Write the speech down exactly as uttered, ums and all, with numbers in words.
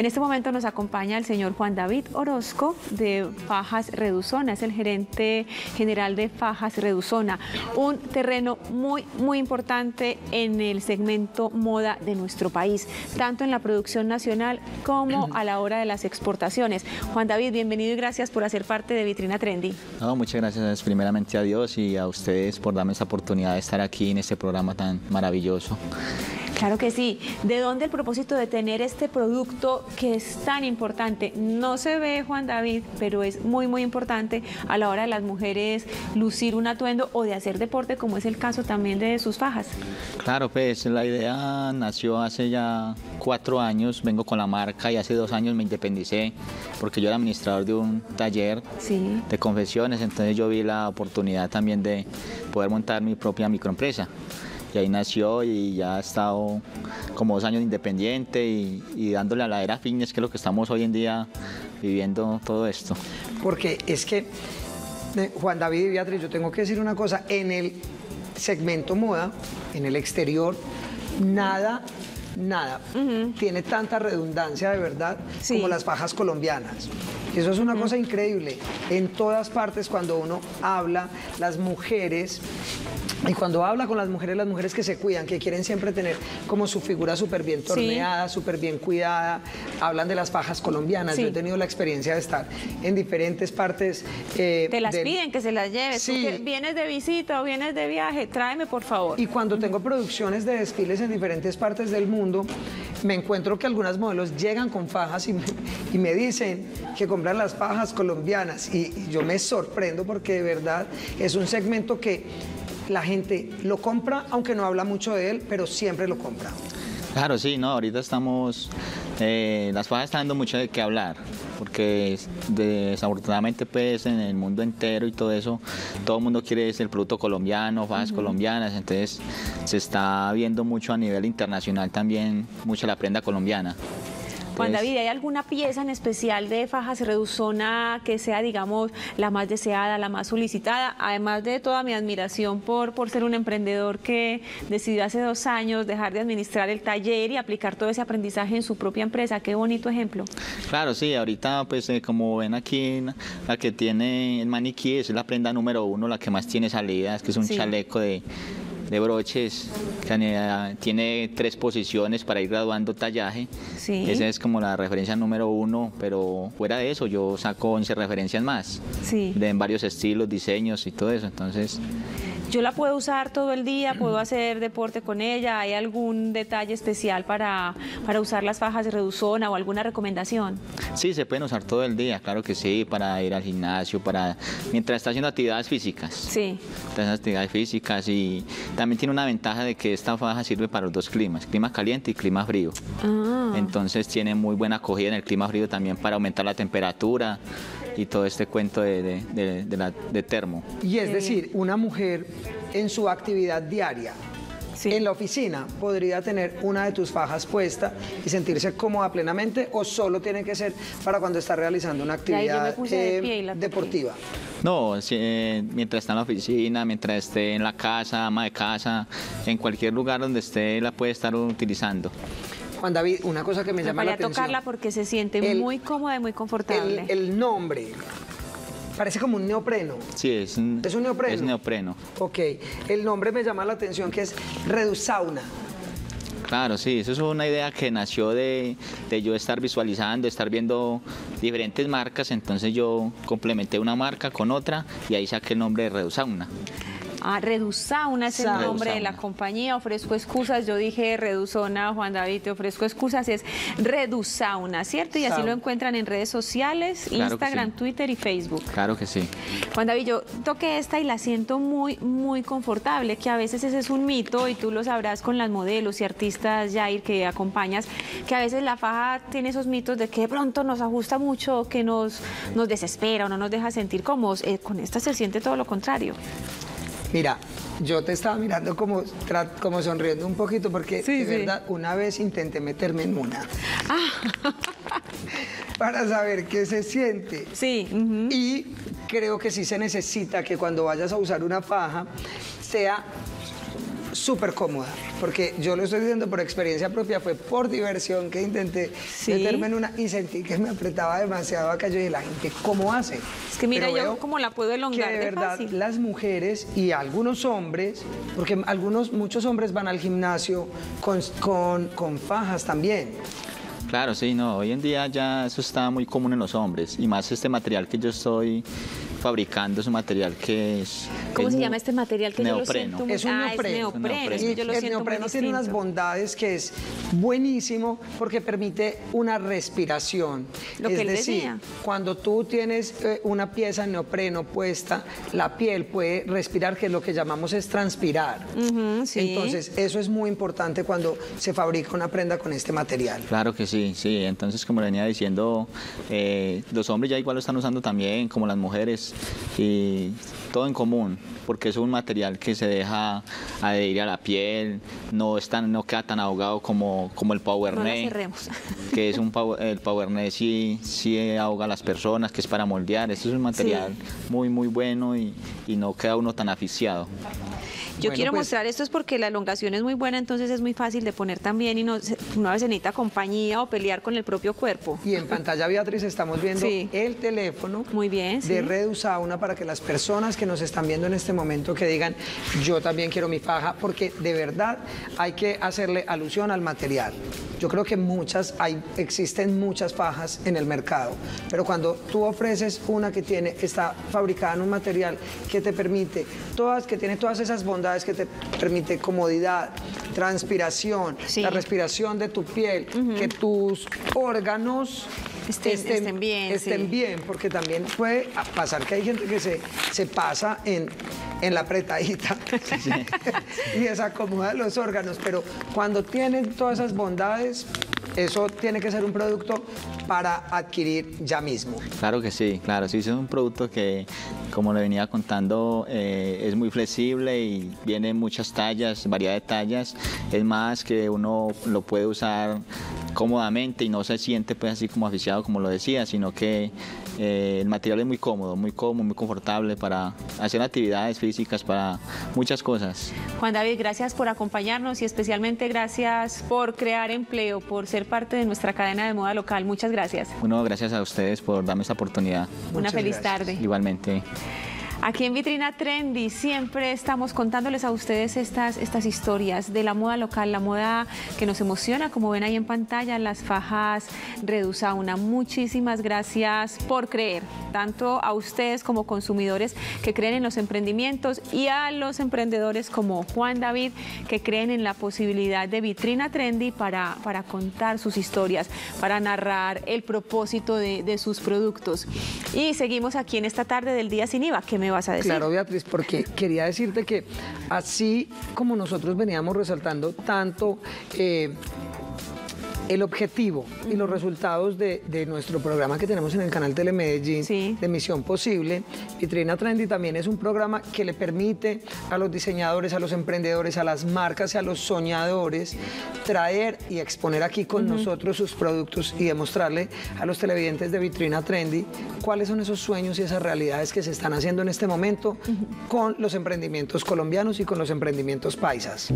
En este momento nos acompaña el señor Juan David Orozco de Fajas Reduzona, es el gerente general de Fajas Reduzona, un terreno muy, muy importante en el segmento moda de nuestro país, tanto en la producción nacional como a la hora de las exportaciones. Juan David, bienvenido y gracias por hacer parte de Vitrina Trendy. No, muchas gracias primeramente a Dios y a ustedes por darme esta oportunidad de estar aquí en este programa tan maravilloso. Claro que sí. ¿De dónde el propósito de tener este producto que es tan importante? No se ve, Juan David, pero es muy, muy importante a la hora de las mujeres lucir un atuendo o de hacer deporte, como es el caso también de sus fajas. Claro, pues la idea nació hace ya cuatro años, vengo con la marca y hace dos años me independicé porque yo era administrador de un taller sí. de confecciones, entonces yo vi la oportunidad también de poder montar mi propia microempresa. Y ahí nació y ya ha estado como dos años independiente y, y dándole a la era fitness, que es lo que estamos hoy en día viviendo todo esto. Porque es que, Juan David y Beatriz, yo tengo que decir una cosa, en el segmento moda, en el exterior, nada, nada, uh-huh. tiene tanta redundancia de verdad sí. como las fajas colombianas. Eso es una cosa increíble. En todas partes, cuando uno habla, las mujeres, y cuando habla con las mujeres, las mujeres que se cuidan, que quieren siempre tener como su figura súper bien torneada, súper bien cuidada, hablan de las fajas colombianas. Sí. Yo he tenido la experiencia de estar en diferentes partes. Eh, Te las del... piden que se las lleves. Sí. Tú que vienes de visita o vienes de viaje, tráeme por favor. Y cuando tengo producciones de desfiles en diferentes partes del mundo, me encuentro que algunas modelos llegan con fajas y me, y me dicen que con comprar las fajas colombianas y, y yo me sorprendo porque de verdad es un segmento que la gente lo compra, aunque no habla mucho de él, pero siempre lo compra. Claro, sí, no, ahorita estamos, eh, las fajas están dando mucho de qué hablar, porque desafortunadamente pues en el mundo entero y todo eso, todo el mundo quiere el producto colombiano, fajas uh-huh. colombianas, entonces se está viendo mucho a nivel internacional también, mucho la prenda colombiana. Juan David, ¿hay alguna pieza en especial de Fajas Reduzona que sea, digamos, la más deseada, la más solicitada? Además de toda mi admiración por, por ser un emprendedor que decidió hace dos años dejar de administrar el taller y aplicar todo ese aprendizaje en su propia empresa. Qué bonito ejemplo. Claro, sí, ahorita, pues, eh, como ven aquí, la que tiene el maniquí es la prenda número uno, la que más tiene salidas, que es un sí. chaleco de... de broches, que tiene tres posiciones para ir graduando tallaje. Sí. Esa es como la referencia número uno, pero fuera de eso yo saco once referencias más, sí. de varios estilos, diseños y todo eso, entonces... Yo la puedo usar todo el día, puedo hacer deporte con ella, ¿hay algún detalle especial para, para usar las fajas de Reduzona o alguna recomendación? Sí, se pueden usar todo el día, claro que sí, para ir al gimnasio, para mientras está haciendo actividades físicas. Sí. Está haciendo actividades físicas y también tiene una ventaja de que esta faja sirve para los dos climas, clima caliente y clima frío. Ah. Entonces tiene muy buena acogida en el clima frío también para aumentar la temperatura y todo este cuento de, de, de, de, la, de termo. Y es decir, una mujer en su actividad diaria, sí. en la oficina, podría tener una de tus fajas puesta y sentirse cómoda plenamente, o solo tiene que ser para cuando está realizando una actividad eh, de deportiva. No, si, eh, mientras está en la oficina, mientras esté en la casa, ama de casa, en cualquier lugar donde esté la puede estar utilizando. Juan David, una cosa que me llama la atención. Voy a tocarla porque se siente el, muy cómoda y muy confortable. El, el nombre, parece como un neopreno. Sí, es un, ¿Es un neopreno? Es neopreno. Ok, el nombre me llama la atención que es ReduSauna. Claro, sí, eso es una idea que nació de, de yo estar visualizando, estar viendo diferentes marcas, entonces yo complementé una marca con otra y ahí saqué el nombre de ReduSauna. Ah, ReduSauna es el Sa nombre ReduSauna. de la compañía, ofrezco excusas, yo dije ReduSauna, Juan David, te ofrezco excusas, es ReduSauna, ¿cierto? Y Sa así lo encuentran en redes sociales, claro, Instagram, sí. Twitter y Facebook. Claro que sí. Juan David, yo toqué esta y la siento muy, muy confortable, que a veces ese es un mito y tú lo sabrás con las modelos y artistas, Jair, que acompañas, que a veces la faja tiene esos mitos de que de pronto nos ajusta mucho, que nos, nos desespera o no nos deja sentir cómodos. Eh, con esta se siente todo lo contrario. Mira, yo te estaba mirando como, como sonriendo un poquito porque sí, de sí. verdad una vez intenté meterme en una ah. para saber qué se siente. Sí. Uh-huh. Y creo que sí se necesita que cuando vayas a usar una faja sea súper cómoda, porque yo lo estoy diciendo por experiencia propia, fue por diversión que intenté ¿sí? meterme en una y sentí que me apretaba demasiado acá. Yo dije, la gente, ¿cómo hace? Es que mira, pero yo como la puedo elongar que de, de verdad, fácil. Las mujeres y algunos hombres, porque algunos, muchos hombres van al gimnasio con, con, con fajas también. Claro, sí, no, hoy en día ya eso está muy común en los hombres, y más este material que yo estoy fabricando es un material que es... ¿Cómo es se llama este material? Que neopreno. Yo lo siento muy... Es un neopreno. Ah, es neopreno. Es neopreno. Y yo lo el neopreno tiene unas bondades que es buenísimo porque permite una respiración. Lo es que él decir, decía. Cuando tú tienes eh, una pieza en neopreno puesta, la piel puede respirar, que es lo que llamamos es transpirar. Uh-huh, sí. Entonces, eso es muy importante cuando se fabrica una prenda con este material. Claro que sí, sí. Entonces, como venía diciendo, eh, los hombres ya igual lo están usando también, como las mujeres. Y todo en común, porque es un material que se deja adherir a la piel, no, es tan, no queda tan ahogado como, como el Powernet, no que es un el Powernet sí, sí ahoga a las personas, que es para moldear. Este es un material sí. muy muy bueno y, y no queda uno tan asfixiado. Yo bueno, quiero pues, mostrar esto es porque la elongación es muy buena, entonces es muy fácil de poner también y no, una vez se necesita compañía o pelear con el propio cuerpo. Y en pantalla, Beatriz, estamos viendo sí. el teléfono muy bien, de sí. ReduSauna para que las personas que nos están viendo en este momento que digan, yo también quiero mi faja, porque de verdad hay que hacerle alusión al material. Yo creo que muchas, hay, existen muchas fajas en el mercado, pero cuando tú ofreces una que tiene, está fabricada en un material que te permite, todas, que tiene todas esas bondades, es que te permite comodidad, transpiración, sí. la respiración de tu piel, uh-huh. que tus órganos estén, estén, estén, bien, estén sí. bien, porque también puede pasar que hay gente que se, se pasa en, en la apretadita sí, sí. y desacomoda los órganos, pero cuando tienen todas esas bondades, eso tiene que ser un producto para adquirir ya mismo. Claro que sí, claro, sí, es un producto que, como le venía contando, eh, es muy flexible y viene en muchas tallas, variedad de tallas, es más que uno lo puede usar cómodamente y no se siente pues así como asfixiado, como lo decía, sino que eh, el material es muy cómodo, muy cómodo, muy confortable para hacer actividades físicas, para muchas cosas. Juan David, gracias por acompañarnos y especialmente gracias por crear empleo, por ser parte de nuestra cadena de moda local. Muchas gracias. Bueno, gracias a ustedes por darme esta oportunidad. Una Muchas feliz gracias. Tarde. Igualmente. Aquí en Vitrina Trendy siempre estamos contándoles a ustedes estas, estas historias de la moda local, la moda que nos emociona, como ven ahí en pantalla, las fajas ReduSauna. Muchísimas gracias por creer, tanto a ustedes como consumidores que creen en los emprendimientos y a los emprendedores como Juan David que creen en la posibilidad de Vitrina Trendy para, para contar sus historias, para narrar el propósito de, de sus productos. Y seguimos aquí en esta tarde del Día Sin I V A, que me vas a decir. Claro, Beatriz, porque quería decirte que así como nosotros veníamos resaltando tanto eh, el objetivo y los resultados de, de nuestro programa que tenemos en el canal Telemedellín sí. de Misión Posible, Vitrina Trendy también es un programa que le permite a los diseñadores, a los emprendedores, a las marcas y a los soñadores traer y exponer aquí con uh-huh. nosotros sus productos y demostrarle a los televidentes de Vitrina Trendy cuáles son esos sueños y esas realidades que se están haciendo en este momento uh-huh. con los emprendimientos colombianos y con los emprendimientos paisas.